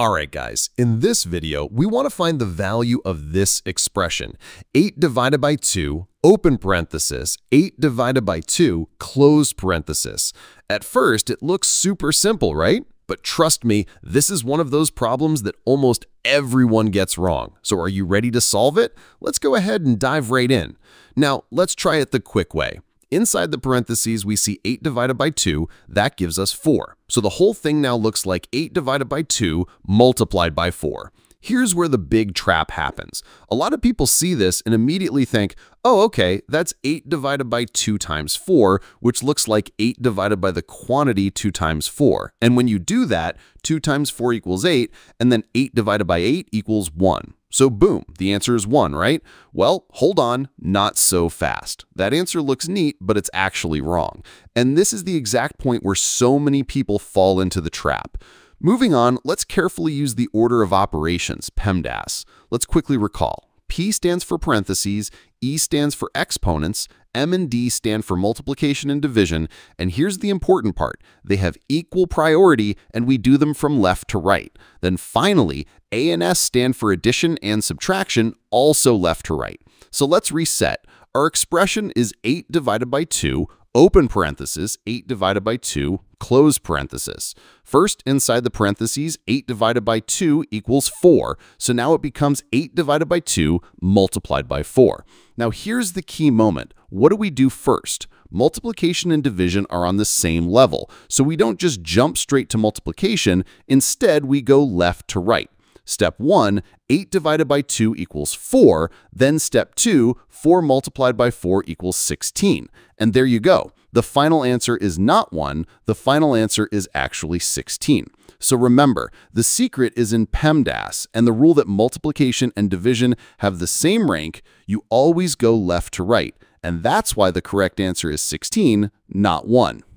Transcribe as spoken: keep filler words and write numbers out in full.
Alright guys, in this video, we want to find the value of this expression, eight divided by two, open parenthesis, eight divided by two, close parenthesis. At first, it looks super simple, right? But trust me, this is one of those problems that almost everyone gets wrong. So are you ready to solve it? Let's go ahead and dive right in. Now, let's try it the quick way. Inside the parentheses, we see eight divided by two, that gives us four. So the whole thing now looks like eight divided by two multiplied by four. Here's where the big trap happens. A lot of people see this and immediately think, oh, okay, that's eight divided by two times four, which looks like eight divided by the quantity two times four. And when you do that, two times four equals eight, and then eight divided by eight equals one. So boom, the answer is one, right? Well, hold on, not so fast. That answer looks neat, but it's actually wrong. And this is the exact point where so many people fall into the trap. Moving on, let's carefully use the order of operations, PEMDAS. Let's quickly recall. P stands for parentheses, E stands for exponents, M and D stand for multiplication and division, and here's the important part. They have equal priority, and we do them from left to right. Then finally, A and S stand for addition and subtraction, also left to right. So let's reset. Our expression is eight divided by two, open parenthesis, eight divided by two, close parenthesis. First, inside the parentheses, eight divided by two equals four. So now it becomes eight divided by two multiplied by four. Now here's the key moment. What do we do first? Multiplication and division are on the same level. So we don't just jump straight to multiplication. Instead, we go left to right. Step one, eight divided by two equals four. Then step two, four multiplied by four equals sixteen. And there you go. The final answer is not one. The final answer is actually sixteen. So remember, the secret is in PEMDAS and the rule that multiplication and division have the same rank. You always go left to right. And that's why the correct answer is sixteen, not one.